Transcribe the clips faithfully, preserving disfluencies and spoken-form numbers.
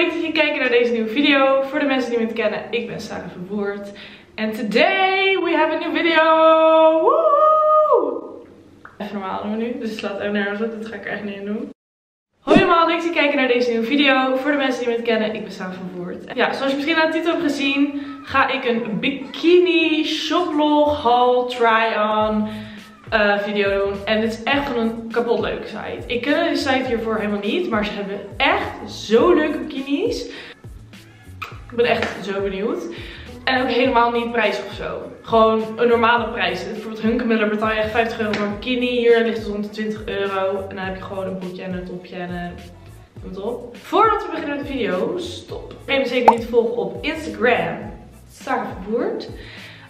leuk dat je kijkt naar deze nieuwe video. Voor de mensen die me kennen, ik ben Sara Verwoerd. En today we have a new video. Woehoe! Even normaal doen we nu, dus het slaat ook nergens op. Dat ga ik er echt niet in doen. Hoi allemaal, leuk dat je kijkt naar deze nieuwe video. Voor de mensen die me kennen, ik ben Sara Verwoerd. Ja, zoals je misschien aan de titel hebt gezien, ga ik een bikini shoplog haul try-on Uh, video doen. En dit is echt van een kapot leuke site. Ik ken de site hiervoor helemaal niet, maar ze hebben echt zo leuke bikinis. Ik ben echt zo benieuwd. En ook helemaal niet prijzig of zo. Gewoon een normale prijs. Bijvoorbeeld Hunkemuller betaal je echt vijftig euro voor een bikini. Hier ligt het rond de twintig euro. En dan heb je gewoon een broekje en een topje en een... noem het op. Voordat we beginnen met de video, stop. Vergeet me zeker niet te volgen op Instagram. Sara Verwoerd.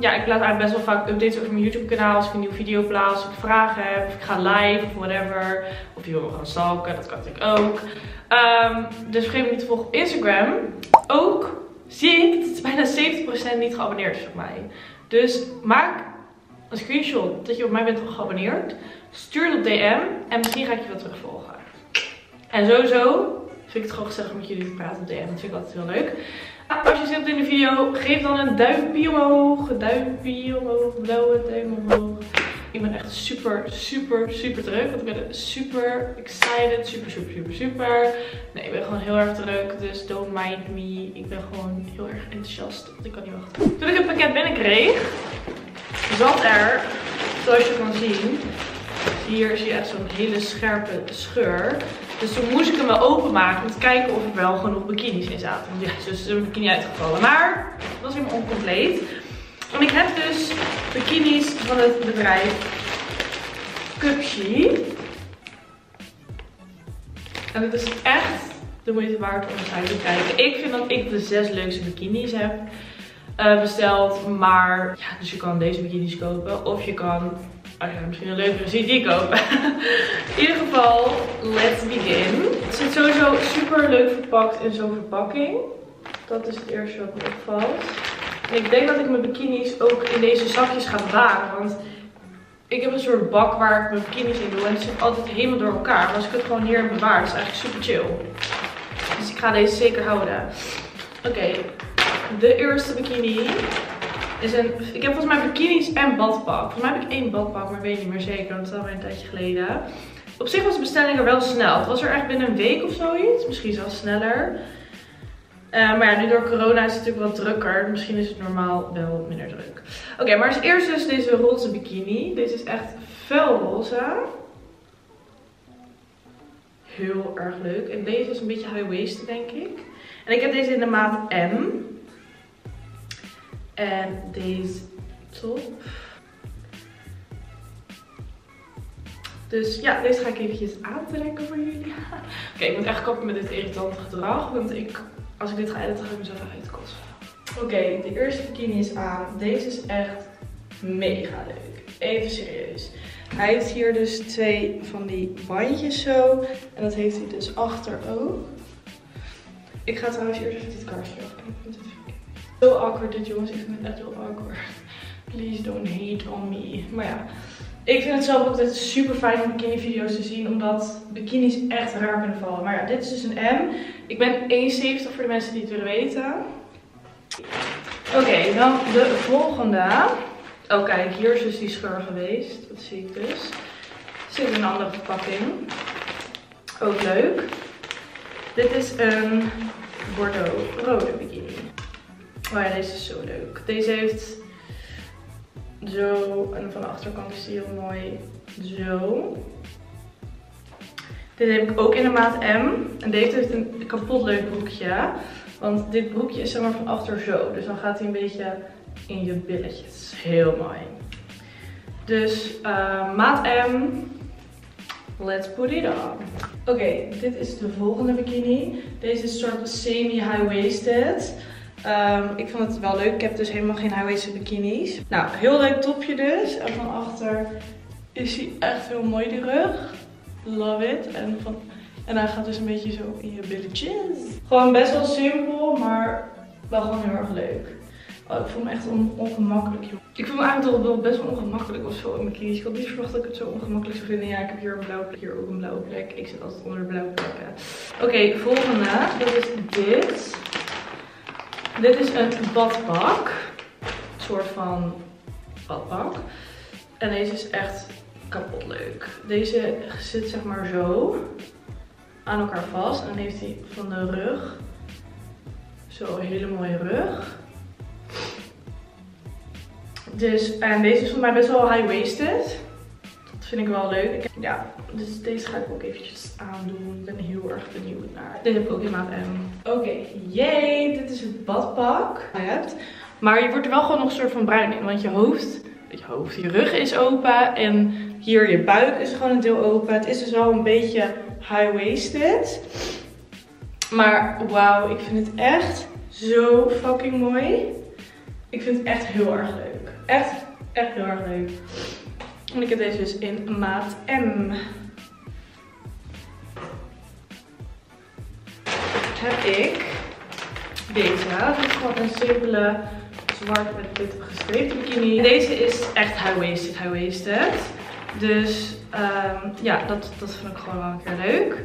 Ja, ik laat eigenlijk best wel vaak updates over mijn YouTube kanaal. Als ik een nieuwe video plaats, als ik vragen heb, of ik ga live of whatever. Of je wil me gaan stalken, dat kan natuurlijk ook. Um, dus vergeet me niet te volgen op Instagram. Ook zie ik dat bijna zeventig procent niet geabonneerd is op mij. Dus maak een screenshot dat je op mij bent geabonneerd. Stuur het op D M en misschien ga ik je wel terugvolgen. En sowieso vind ik het gewoon gezellig om met jullie te praten op D M. Dat vind ik altijd heel leuk. Als je zin hebt in de video, geef dan een duimpje omhoog, duimpje omhoog, blauwe duim omhoog. Ik ben echt super, super, super druk, want ik ben super excited, super, super, super, super. Nee, ik ben gewoon heel erg druk, dus don't mind me. Ik ben gewoon heel erg enthousiast, want ik kan niet wachten. Toen ik het pakket binnenkreeg, zat er, zoals je kan zien, hier zie je echt zo'n hele scherpe scheur. Dus toen moest ik hem wel openmaken om te kijken of er wel genoeg bikinis in zaten. Want ja, dus is er een bikini uitgevallen. Maar het was helemaal oncompleet. En ik heb dus bikinis van het bedrijf Cupshe. En het is echt de moeite waard om eens uit te kijken. Ik vind dat ik de zes leukste bikinis heb uh, besteld. Maar ja, dus je kan deze bikinis kopen of je kan... als je misschien een leukere ziet, die kopen. In ieder geval, let's begin. Het zit sowieso super leuk verpakt in zo'n verpakking. Dat is het eerste wat me opvalt. En ik denk dat ik mijn bikinis ook in deze zakjes ga bewaren. Want ik heb een soort bak waar ik mijn bikinis in doe. En het zit altijd helemaal door elkaar. Maar als ik het gewoon hier bewaar, is het eigenlijk super chill. Dus ik ga deze zeker houden. Oké, okay, de eerste bikini. Is een, ik heb volgens mij bikinis en badpak. Volgens mij heb ik één badpak, maar weet niet meer zeker. Want het is alweer een tijdje geleden. Op zich was de bestelling er wel snel. Het was er echt binnen een week of zoiets. Misschien zelfs sneller. Uh, maar ja, nu door corona is het natuurlijk wat drukker. Misschien is het normaal wel minder druk. Oké, okay, maar als eerste is deze roze bikini. Deze is echt felroze. Heel erg leuk. En deze is een beetje high-waisted, denk ik. En ik heb deze in de maat M. En deze top. Dus ja, deze ga ik eventjes aantrekken voor jullie. Oké, okay, ik moet echt kappen met dit irritante gedrag. Want ik, als ik dit ga editen, ga ik mezelf uitkosten. Oké, okay, de eerste bikini is aan. Deze is echt mega leuk. Even serieus. Hij heeft hier dus twee van die bandjes zo. En dat heeft hij dus achter ook. Ik ga trouwens eerst even dit kaarsje afkijken. Zo awkward dit, jongens. Ik vind het echt heel awkward. Please don't hate on me. Maar ja, ik vind het zelf ook altijd super fijn om bikini video's te zien. Omdat bikinis echt raar kunnen vallen. Maar ja, dit is dus een M. Ik ben één zeventig voor de mensen die het willen weten. Oké, okay, dan de volgende. Oh kijk, hier is dus die scheur geweest. Dat zie ik dus. Zit in een andere verpakking. Ook leuk. Dit is een bordeaux-rode bikini. Oh ja, deze is zo leuk. Deze heeft zo, en van de achterkant is die heel mooi zo. Dit heb ik ook in de maat M. En deze heeft een kapot leuk broekje. Want dit broekje is zeg maar van achter zo. Dus dan gaat hij een beetje in je billetjes. Heel mooi. Dus uh, maat M. Let's put it on. Oké, okay, dit is de volgende bikini. Deze is een soort semi-high-waisted. Um, ik vond het wel leuk. Ik heb dus helemaal geen high-waisted bikinis. Nou, heel leuk topje dus. En van achter is hij echt heel mooi, die rug. Love it. En, van... en hij gaat dus een beetje zo in je billetjes. Gewoon best wel simpel, maar wel gewoon heel erg leuk. Oh, ik voel me echt on ongemakkelijk, joh. Ik voel me eigenlijk wel best wel ongemakkelijk of zo in mijn kies. Ik had niet verwacht dat ik het zo ongemakkelijk zou vinden. Ja, ik heb hier een blauwe plek, hier ook een blauwe plek. Ik zit altijd onder de blauwe plekken. Oké, okay, volgende. Dat is dit. Dit is een badpak. Een soort van badpak. En deze is echt kapot leuk. Deze zit zeg maar zo aan elkaar vast. En dan heeft hij van de rug zo een hele mooie rug. Dus, en deze is voor mij best wel high-waisted. Dat vind ik wel leuk. Ik, ja, dus deze ga ik ook eventjes aandoen. Ik ben heel erg benieuwd naar. Dit heb ik ook in maat M. Oké, okay, yay! Dit is het badpak. Maar je wordt er wel gewoon nog een soort van bruin in. Want je hoofd, je hoofd, je rug is open. En hier je buik is gewoon een deel open. Het is dus wel een beetje high-waisted. Maar wauw, ik vind het echt zo fucking mooi. Ik vind het echt heel erg leuk. Echt, echt heel erg leuk. En ik heb deze dus in maat M. Heb ik deze. Dit is gewoon een simpele zwart met wit gestreepte bikini. En deze is echt high-waisted, high-waisted. Dus um, ja, dat, dat vond ik gewoon wel een keer leuk.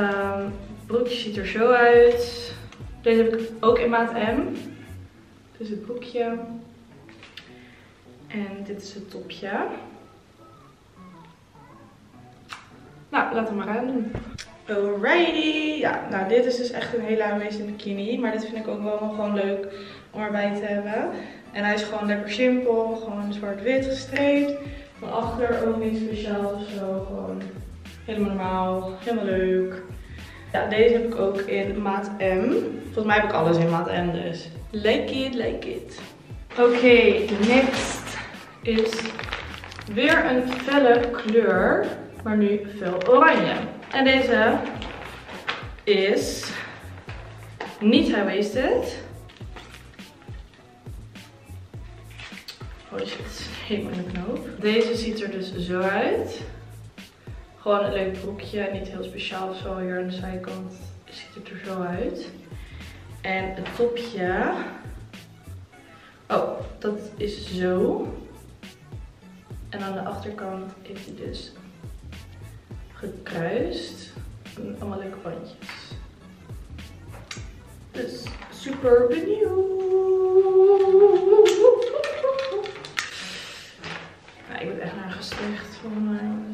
Um, broekje ziet er zo uit. Deze heb ik ook in maat M. Dit is het broekje. En dit is het topje. Nou, laten we maar aan doen. Alrighty. Ja, nou dit is dus echt een hele aanwezige bikini. Maar dit vind ik ook wel gewoon leuk om erbij te hebben. En hij is gewoon lekker simpel. Gewoon zwart-wit gestreept. Van achter ook niet speciaal of zo. Gewoon helemaal normaal. Helemaal leuk. Ja, deze heb ik ook in maat M. Volgens mij heb ik alles in maat M dus. Like it, like it. Oké, okay, next is weer een felle kleur, maar nu fel oranje. En deze is niet high-waisted. Oh shit, helemaal in de knoop. Deze ziet er dus zo uit. Gewoon een leuk broekje, niet heel speciaal of zo. Hier aan de zijkant ziet het er zo uit. En het topje, oh, dat is zo. En aan de achterkant heeft hij dus gekruist. En allemaal leuke bandjes. Dus super benieuwd. Nou, ik ben echt naar gesticht van mij.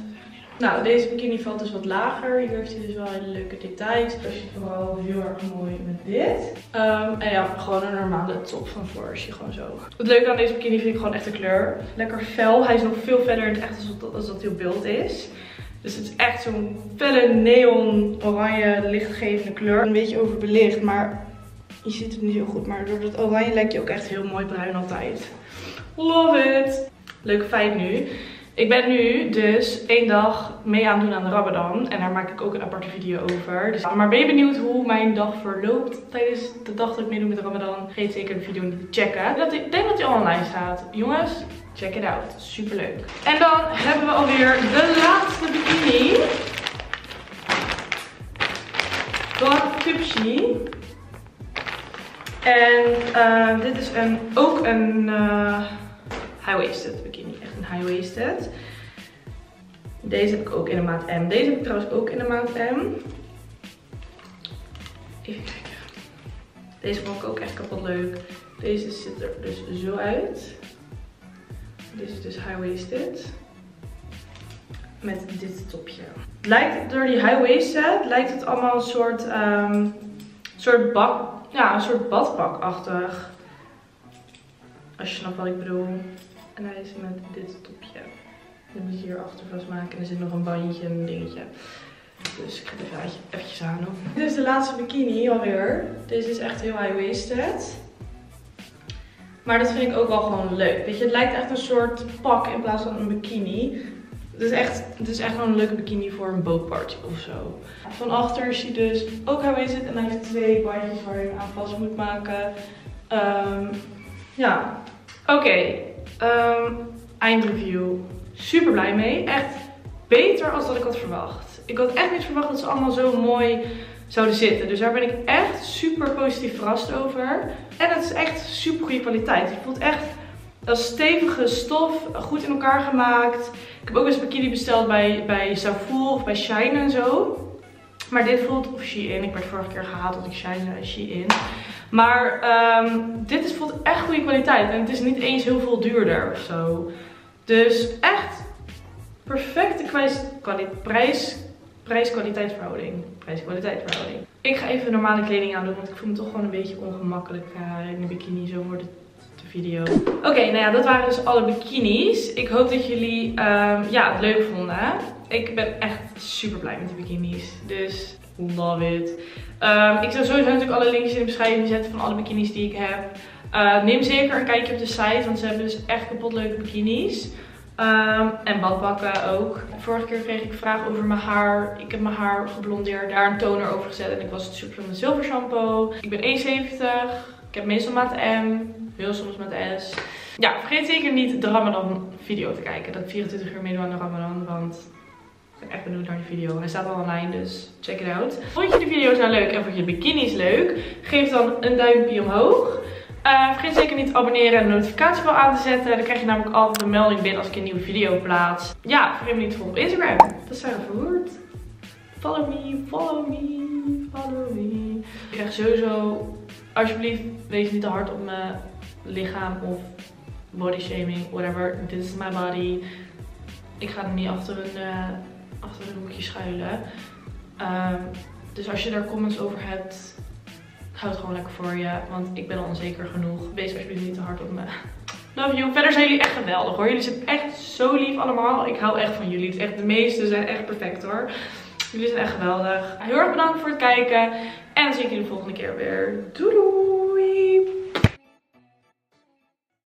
Nou, deze bikini valt dus wat lager. Hier heeft hij dus wel hele leuke details. Dat is vooral heel erg mooi met dit. Um, en ja, gewoon een normale top van voor is hij gewoon zo. Het leuke aan deze bikini vind ik gewoon echt de kleur. Lekker fel. Hij is nog veel verder in het echt als dat, als dat heel beeld is. Dus het is echt zo'n felle neon oranje lichtgevende kleur. Een beetje overbelicht, maar je ziet het niet heel goed. Maar door dat oranje lijkt je ook echt heel mooi bruin altijd. Love it! Leuk feit nu. Ik ben nu dus één dag mee aan het doen aan de Ramadan. En daar maak ik ook een aparte video over. Dus, maar ben je benieuwd hoe mijn dag verloopt tijdens de dag dat ik meedoe met de Ramadan? Vergeet zeker de video niet te checken. Dat, ik denk dat die al online staat. Jongens, check it out. Superleuk. En dan hebben we alweer de laatste bikini. Van Cupshe. En uh, dit is een, ook een uh, high-waisted bikini. High-waisted. Deze heb ik ook in de maat M. Deze heb ik trouwens ook in de maat M. Even kijken. Deze vond ik ook echt kapot leuk. Deze ziet er dus zo uit. Deze is dus high-waisted. Met dit topje. Het lijkt door die high-waisted lijkt het allemaal een soort, um, soort, bak, ja, een soort badpakachtig. Als je snapt wat ik bedoel. En hij is met dit topje. Dan moet je hier achter vastmaken. En er zit nog een bandje en een dingetje. Dus ik ga het even eventjes aan doen. Dit is de laatste bikini alweer. Deze is echt heel high-waisted. Maar dat vind ik ook wel gewoon leuk. Weet je, het lijkt echt een soort pak in plaats van een bikini. Het is echt, het is echt wel een leuke bikini voor een bootparty of zo. Van achter is hij dus ook high-waisted. En hij heeft twee bandjes waar je hem aan vast moet maken. Um, ja, oké. Okay. Um, eindreview. Super blij mee. Echt beter dan dat ik had verwacht. Ik had echt niet verwacht dat ze allemaal zo mooi zouden zitten. Dus daar ben ik echt super positief verrast over. En het is echt super goede kwaliteit. Het voelt echt als stevige stof, goed in elkaar gemaakt. Ik heb ook eens bikini besteld bij, bij Zaful of bij Shine en zo. Maar dit voelt, of Shein, ik werd vorige keer gehaald dat ik Shine en Shein. Maar um, dit is, voelt echt goede kwaliteit. En het is niet eens heel veel duurder of zo. Dus echt perfecte prijs, prijs-kwaliteitsverhouding. Prijs-kwaliteitsverhouding. Ik ga even normale kleding aandoen, want ik voel me toch gewoon een beetje ongemakkelijk uh, in de bikini zo voor de, de video. Oké, okay, nou ja, dat waren dus alle bikinis. Ik hoop dat jullie um, ja, het leuk vonden. Hè? Ik ben echt super blij met die bikinis. Dus love it. Um, ik zal sowieso natuurlijk alle linkjes in de beschrijving zetten van alle bikinis die ik heb. Uh, neem zeker een kijkje op de site, want ze hebben dus echt kapot leuke bikinis. Um, en badbakken ook. Vorige keer kreeg ik vraag over mijn haar. Ik heb mijn haar geblondeerd, daar een toner over gezet en ik was super van mijn zilver shampoo. Ik ben één zeventig. Ik heb meestal maat M, heel soms maat S. Ja, vergeet zeker niet de Ramadan video te kijken. Dat vierentwintig uur meedoen aan de Ramadan, want ik ben echt benieuwd naar die video. Hij staat al online, dus check it out. Vond je de video's nou leuk en vond je de bikinis leuk? Geef dan een duimpje omhoog. Uh, vergeet zeker niet te abonneren en de notificatiebel aan te zetten. Dan krijg je namelijk altijd een melding binnen als ik een nieuwe video plaats. Ja, vergeet me niet te volgen op Instagram. Dat is Sara Verwoerd. Follow me, follow me, follow me. Ik krijg sowieso, alsjeblieft, wees niet te hard op mijn lichaam of body shaming, whatever. This is my body. Ik ga er niet achter een, uh, achter een hoekje schuilen. Uh, dus als je daar comments over hebt, ik hou het gewoon lekker voor je, want ik ben al onzeker genoeg. Wees alsjeblieft niet te hard op me. Love you. Verder zijn jullie echt geweldig hoor. Jullie zijn echt zo lief allemaal. Ik hou echt van jullie. Het is echt de meeste zijn echt perfect hoor. Jullie zijn echt geweldig. Heel erg bedankt voor het kijken. En dan zie ik jullie de volgende keer weer. Doei doei!